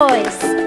Boys.